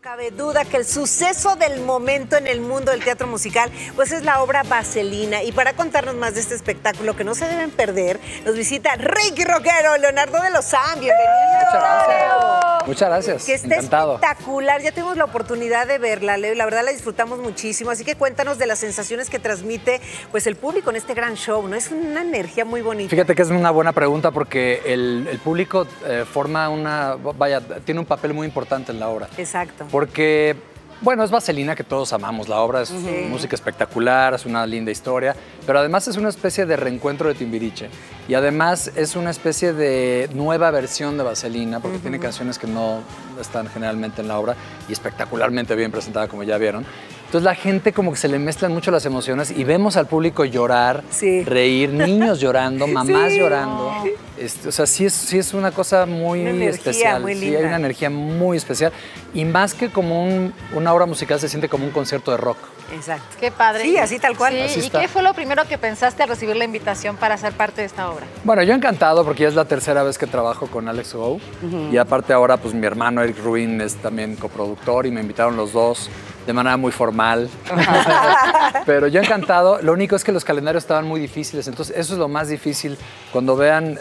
Cabe duda que el suceso del momento en el mundo del teatro musical pues es la obra Vaselina, y para contarnos más de este espectáculo que no se deben perder nos visita Ricky Roquero, Leonardo de Lozanne. Bienvenido. Muchas gracias. Muchas gracias. Que esté espectacular, ya tuvimos la oportunidad de verla, Leo, y la verdad la disfrutamos muchísimo, así que cuéntanos de las sensaciones que transmite pues el público en este gran show, ¿no? Es una energía muy bonita. Fíjate que es una buena pregunta porque el público forma una, vaya, tiene un papel muy importante en la obra. Exacto. Porque, bueno, es Vaselina, que todos amamos. La obra es música espectacular, es una linda historia, pero además es una especie de reencuentro de Timbiriche. Y además es una especie de nueva versión de Vaselina, porque tiene canciones que no están generalmente en la obra y espectacularmente bien presentada, como ya vieron. Entonces la gente como que se le mezclan mucho las emociones y vemos al público llorar, reír, niños llorando, mamás llorando. O sea, sí es una cosa muy especial. Muy linda. Sí, hay una energía muy especial. Y más que como una obra musical, se siente como un concierto de rock. Exacto. Qué padre. Sí, así tal cual. Sí, así está. ¿Y qué fue lo primero que pensaste al recibir la invitación para ser parte de esta obra? Bueno, yo encantado porque ya es la tercera vez que trabajo con Alex O. Y aparte ahora pues mi hermano Erik Rubin es también coproductor y me invitaron los dos de manera muy formal. Pero yo encantado. Lo único es que los calendarios estaban muy difíciles, entonces eso es lo más difícil. Cuando vean,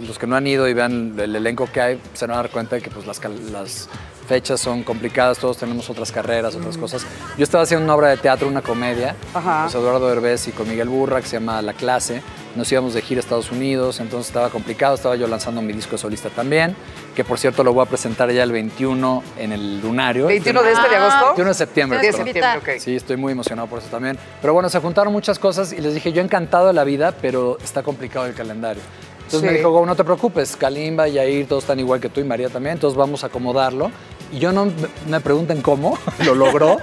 los que no han ido y vean el elenco que hay, se van a dar cuenta de que pues, las fechas son complicadas, todos tenemos otras carreras, otras cosas. Yo estaba haciendo una obra de teatro, una comedia, con Eduardo Derbez y con Miguel Burra, que se llama La Clase. Nos íbamos de gira a Estados Unidos, entonces estaba complicado, estaba yo lanzando mi disco solista también, que por cierto lo voy a presentar ya el 21 en el Lunario. ¿21 de de agosto? 21 de septiembre. 10 de septiembre, ok. Sí, estoy muy emocionado por eso también. Pero bueno, se juntaron muchas cosas y les dije, yo encantado de la vida, pero está complicado el calendario. Entonces me dijo, no te preocupes, Kalimba, Yair, todos están igual que tú y María también, entonces vamos a acomodarlo. Y yo no me pregunten cómo, lo logró.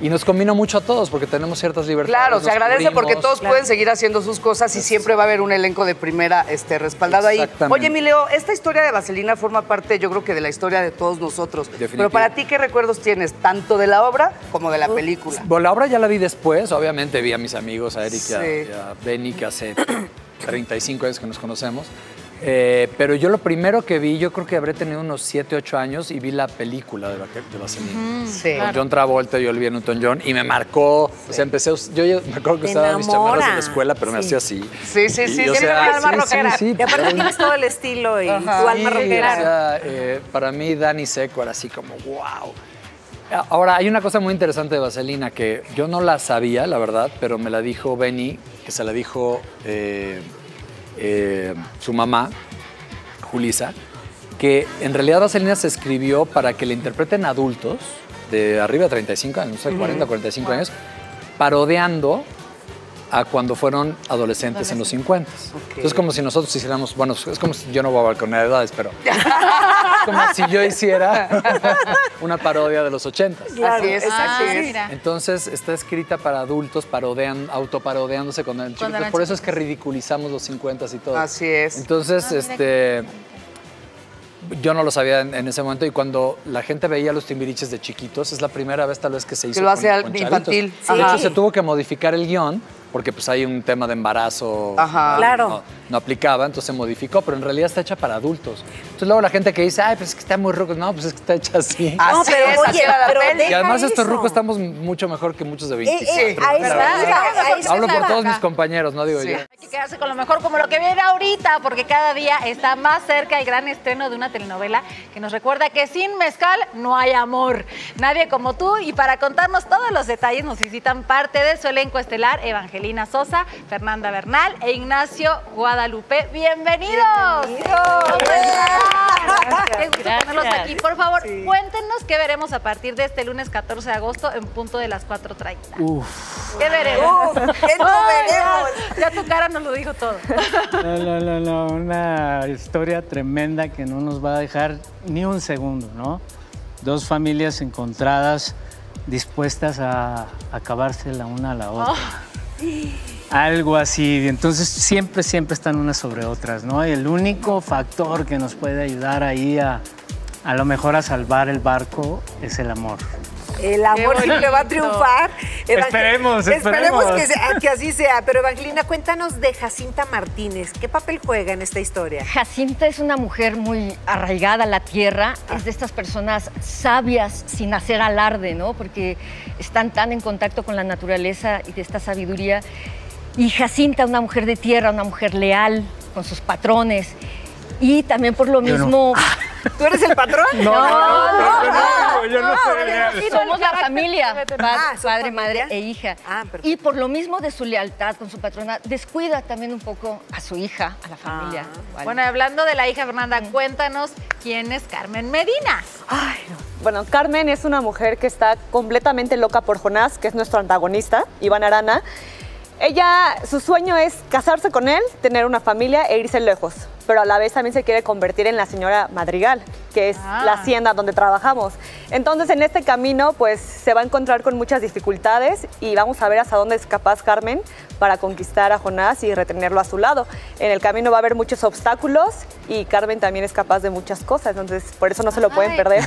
Y nos combinó mucho a todos porque tenemos ciertas libertades. Claro, se agradece porque todos pueden seguir haciendo sus cosas y siempre va a haber un elenco de primera respaldado ahí. Oye, mi Leo, esta historia de Vaselina forma parte, yo creo que de la historia de todos nosotros. Definitivo. Pero para ti, ¿qué recuerdos tienes? Tanto de la obra como de la película. Bueno, la obra ya la vi después. Obviamente vi a mis amigos, a Erika, a Benny, que hace 35 años que nos conocemos. Pero yo lo primero que vi, yo creo que habré tenido unos 7, 8 años y vi la película de Vaselina. Con John Travolta y Olivia Newton-John y me marcó. O sea, empecé, yo me acuerdo que estaba en mis chamarras en la escuela, pero me hacía así. Sí, o sea, alma rockera. Y aparte tienes todo el estilo y tu alma rockera. O sea, para mí Dani Seco era así como wow. Ahora, hay una cosa muy interesante de Vaselina que yo no la sabía, la verdad, pero me la dijo Benny, que se la dijo... su mamá, Julisa, que en realidad Vaselina se escribió para que le interpreten adultos de arriba de 35 años, no sé, 40, 45 años, parodiando a cuando fueron adolescentes en los 50. Entonces, como si nosotros hiciéramos, bueno, es como si yo no voy a balconear edades, pero es como si yo hiciera una parodia de los 80. Claro, así es, Entonces, está escrita para adultos, autoparodiándose con el chiquito. Por eso es que ridiculizamos los 50 y todo. Así es. Entonces, yo no lo sabía en ese momento, y cuando la gente veía a los Timbiriches de chiquitos, es la primera vez tal vez que se hizo. Que lo hace con infantil. Sí. De hecho, se tuvo que modificar el guión, porque pues hay un tema de embarazo, no aplicaba, entonces se modificó, pero en realidad está hecha para adultos. Entonces luego la gente que dice, ay, pues es que está muy ruco, no, pues es que está hecha así. No, pero oye, pero y además estos rucos estamos mucho mejor que muchos de 24. Ahí está. Hablo por todos mis compañeros, no digo yo. Hay que quedarse con lo mejor, como lo que viene ahorita, porque cada día está más cerca el gran estreno de una telenovela que nos recuerda que sin mezcal no hay amor. Nadie como tú, y para contarnos todos los detalles nos visitan parte de su elenco estelar, Evangelina Sosa, Fernanda Bernal e Ignacio Guadalupe. ¡Bienvenidos! Qué gusto tenerlos aquí. Por favor, cuéntenos qué veremos a partir de este lunes 14 de agosto en punto de las 4:30. ¿Qué veremos? ¿Qué no veremos? Ya tu cara nos lo dijo todo. No, una historia tremenda que no nos va a dejar ni un segundo, ¿no? Dos familias encontradas dispuestas a acabarse la una a la otra. Algo así, entonces siempre están unas sobre otras, ¿no? El único factor que nos puede ayudar ahí a lo mejor a salvar el barco es el amor. El amor siempre va a triunfar. Esperemos que así sea. Pero Evangelina, cuéntanos de Jacinta Martínez. ¿Qué papel juega en esta historia? Jacinta es una mujer muy arraigada a la tierra. Es de estas personas sabias sin hacer alarde, ¿no? Porque están tan en contacto con la naturaleza y de esta sabiduría. Y Jacinta, una mujer de tierra, una mujer leal con sus patrones. Y también por lo mismo... ¿Tú eres el patrón? No, yo no soy leal. Somos la familia, padre, madre e hija. Y por lo mismo de su lealtad con su patrona, descuida también un poco a su hija, a la familia. Bueno, hablando de la hija, Fernanda, cuéntanos quién es Carmen Medina. Ay, no. Bueno, Carmen es una mujer que está completamente loca por Jonás, que es nuestro antagonista, Iván Arana. Ella, su sueño es casarse con él, tener una familia e irse lejos, pero a la vez también se quiere convertir en la señora Madrigal, que es la hacienda donde trabajamos. Entonces, en este camino, pues, se va a encontrar con muchas dificultades y vamos a ver hasta dónde es capaz Carmen para conquistar a Jonás y retenerlo a su lado. En el camino va a haber muchos obstáculos y Carmen también es capaz de muchas cosas, entonces, por eso no se lo pueden perder.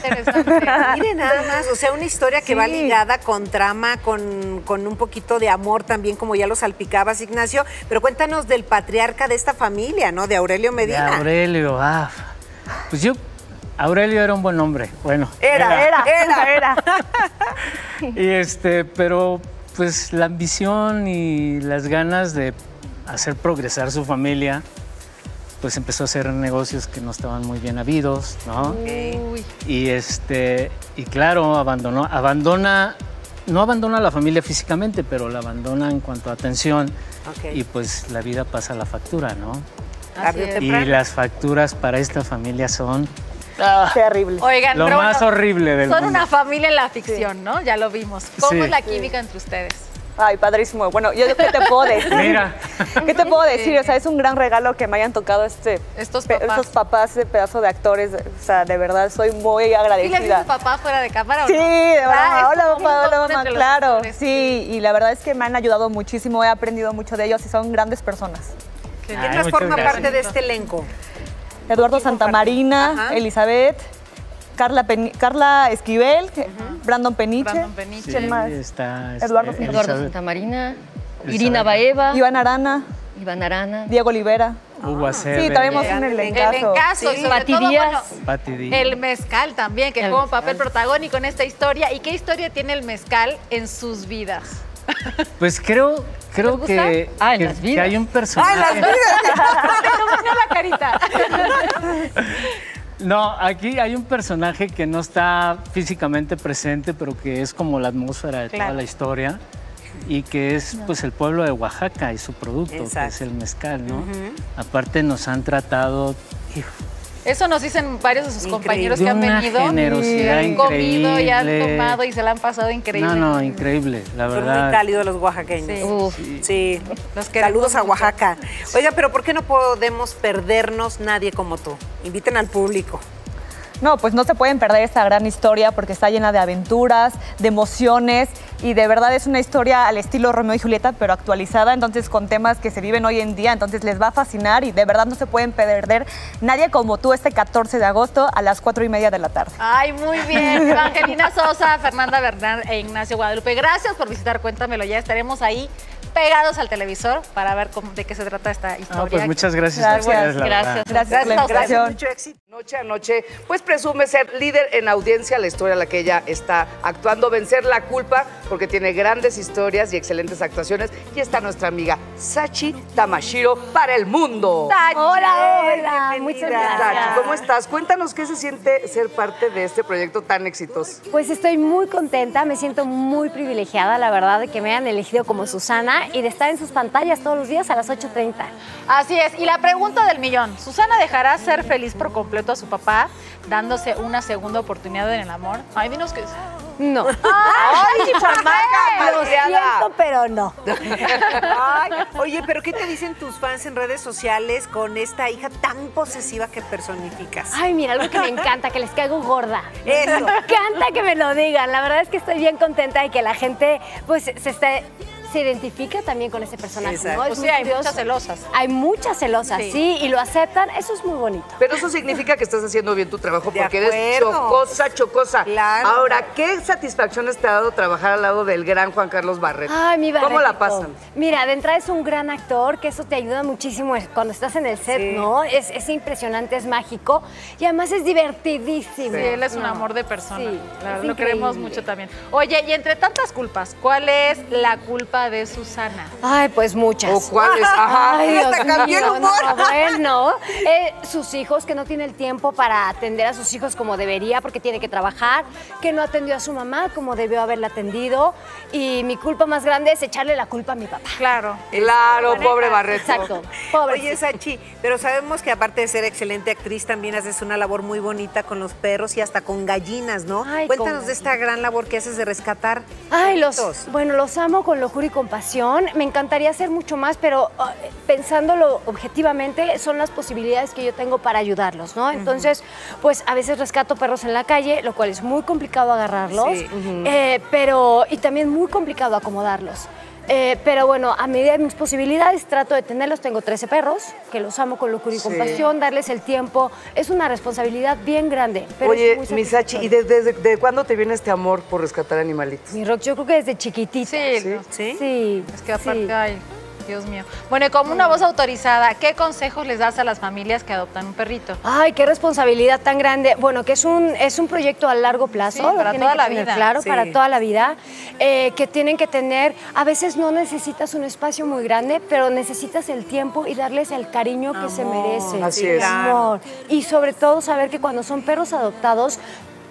Miren nada más, o sea, una historia que va ligada con trama, con un poquito de amor también, como ya lo salpicabas, Ignacio, pero cuéntanos del patriarca de esta familia, ¿no? De Aurelio Medina. De Aurelio, pues yo... Aurelio era un buen hombre, bueno. Era. Y pero pues la ambición y las ganas de hacer progresar su familia, pues empezó a hacer negocios que no estaban muy bien habidos, ¿no? Uy. Y y claro, no abandona a la familia físicamente, pero la abandona en cuanto a atención. Y pues la vida pasa la factura, ¿no? Y las facturas para esta familia son... terrible. Oigan, lo más horrible del mundo. Son una familia en la ficción, ¿no? Ya lo vimos. ¿Cómo es la química entre ustedes? Ay, padrísimo. Bueno, yo ¿qué te puedo decir? Mira. ¿Qué te puedo decir? O sea, es un gran regalo que me hayan tocado estos papás de pedazo de actores. O sea, de verdad, soy muy agradecida. ¿Y le viste papá fuera de cámara o no? Sí, de verdad. Hola, papá, hola, mamá, claro. Sí, y la verdad es que me han ayudado muchísimo. He aprendido mucho de ellos y son grandes personas. ¿Quién más forma parte de este elenco? Eduardo Santamarina, Elizabeth, Carla Esquivel, Brandon Peniche. ¿Quién más? Eduardo Santamarina, Irina Baeva, Iván Arana, Diego Oliveira. Sí, traemos un elencazo. El mezcal también, que juega un papel protagónico en esta historia. ¿Y qué historia tiene el mezcal en sus vidas? Pues creo que, que hay un personaje. ¡Ah, en las vidas! No, aquí hay un personaje que no está físicamente presente, pero que es como la atmósfera de toda la historia y que es pues el pueblo de Oaxaca y su producto, que es el mezcal, ¿no? Aparte nos han tratado... Eso nos dicen varios de sus compañeros que han venido. Una generosidad increíble. Han comido y han tomado y se la han pasado increíble. No, increíble, la verdad. Son muy cálidos los oaxaqueños. Sí. Sí. Saludos a Oaxaca. Oiga, pero ¿por qué no podemos perdernos Nadie como tú? Inviten al público. No, pues no se pueden perder esta gran historia porque está llena de aventuras, de emociones y de verdad es una historia al estilo Romeo y Julieta, pero actualizada, entonces con temas que se viven hoy en día, entonces les va a fascinar y de verdad no se pueden perder Nadie como tú este 14 de agosto a las 4:30 de la tarde. Ay, muy bien. Evangelina Sosa, Fernanda Bernal e Ignacio Guadalupe, gracias por visitar Cuéntamelo Ya, estaremos ahí pegados al televisor para ver de qué se trata esta historia. Pues muchas gracias a ustedes. Gracias. Mucho éxito. Noche a noche, pues presume ser líder en audiencia la historia en la que ella está actuando, Vencer la culpa, porque tiene grandes historias y excelentes actuaciones. Y está nuestra amiga Sachi Tamashiro para el mundo. Sachi, hola, muchas gracias. Sachi, ¿cómo estás? Cuéntanos qué se siente ser parte de este proyecto tan exitoso. Pues estoy muy contenta, me siento muy privilegiada, la verdad, de que me hayan elegido como Susana y de estar en sus pantallas todos los días a las 8:30. Así es, y la pregunta del millón, ¿Susana dejará ser feliz por completo a su papá, dándose una segunda oportunidad en el amor? Ay, dinos que... No. ¡Ay, chamaca! Lo siento, pero no. Ay, oye, ¿pero qué te dicen tus fans en redes sociales con esta hija tan posesiva que personificas? Ay, mira, algo que me encanta, que les caigo gorda. Eso. Me encanta que me lo digan. La verdad es que estoy bien contenta de que la gente, pues, se esté... se identifica también con ese personaje, ¿no? Es muy curioso. Hay muchas celosas. Hay muchas celosas, sí, y lo aceptan. Eso es muy bonito. Pero eso significa que estás haciendo bien tu trabajo porque eres chocosa, chocosa. Claro. Ahora, ¿qué satisfacciones te ha dado trabajar al lado del gran Juan Carlos Barrett? Ay, mi Barrett. ¿Cómo la pasan? Mira, de entrada es un gran actor, que eso te ayuda muchísimo cuando estás en el set, ¿no? Es impresionante, es mágico y además es divertidísimo. Sí, él es un amor de persona. Sí, claro, lo queremos mucho también. Oye, y entre tantas culpas, ¿cuál es la culpa de Susana? Ay, pues muchas. ¿O cuáles? Ajá. Ay, Dios cambió el humor. No, bueno, sus hijos, que no tiene el tiempo para atender a sus hijos como debería porque tiene que trabajar, que no atendió a su mamá como debió haberla atendido, y mi culpa más grande es echarle la culpa a mi papá. Claro. Claro, pobre Barreto. Exacto. Pobre. Oye, Sachi, pero sabemos que aparte de ser excelente actriz, también haces una labor muy bonita con los perros y hasta con gallinas, ¿no? Ay, cuéntanos de esta gran labor que haces de rescatar. Ay, los amo con locura y compasión. Me encantaría hacer mucho más, pero pensándolo objetivamente, son las posibilidades que yo tengo para ayudarlos, ¿no? Entonces, pues a veces rescato perros en la calle, lo cual es muy complicado agarrarlos, y también muy complicado acomodarlos. Pero bueno, a medida de mis posibilidades trato de tenerlos. Tengo 13 perros, que los amo con locura y compasión, darles el tiempo. Es una responsabilidad bien grande. Pero oye, Misachi, ¿y desde cuándo te viene este amor por rescatar animalitos? Mi Rock, yo creo que desde chiquitita. Sí. Es que aparte, ay, Dios mío. Bueno, y como una voz autorizada, ¿qué consejos les das a las familias que adoptan un perrito? Ay, qué responsabilidad tan grande. Bueno, que es un proyecto a largo plazo. Sí, para toda la vida. Claro, para toda la vida. Que tienen que tener, a veces no necesitas un espacio muy grande, pero necesitas el tiempo y darles el cariño que se merecen. Así es. Amor. Y sobre todo saber que cuando son perros adoptados,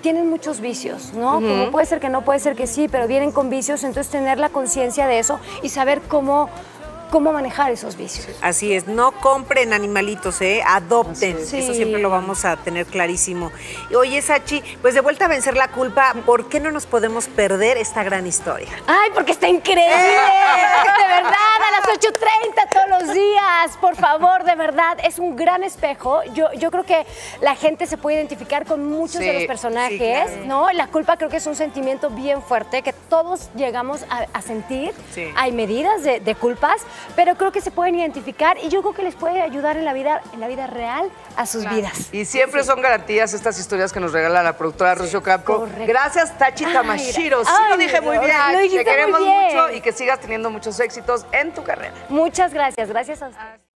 tienen muchos vicios, ¿no? Como puede ser que no, puede ser que sí, pero vienen con vicios, entonces tener la conciencia de eso y saber cómo manejar esos vicios. Así es, no compren animalitos, adopten. Es. Eso siempre lo vamos a tener clarísimo. Oye, Sachi, pues de vuelta a Vencer la Culpa, ¿por qué no nos podemos perder esta gran historia? Ay, porque está increíble, de verdad, a las 8:30 todos los días, por favor, de verdad, es un gran espejo. Yo creo que la gente se puede identificar con muchos de los personajes, claro, ¿no? La culpa creo que es un sentimiento bien fuerte que todos llegamos a sentir. Sí. Hay medidas de culpas, pero creo que se pueden identificar y yo creo que les puede ayudar en la vida real a sus vidas. Y siempre son garantías estas historias que nos regala la productora Rocío Campo. Correcto. Gracias, Tachi Tamashiro. Sí, lo dije muy bien. Te queremos mucho y que sigas teniendo muchos éxitos en tu carrera. Muchas gracias. Gracias a ustedes.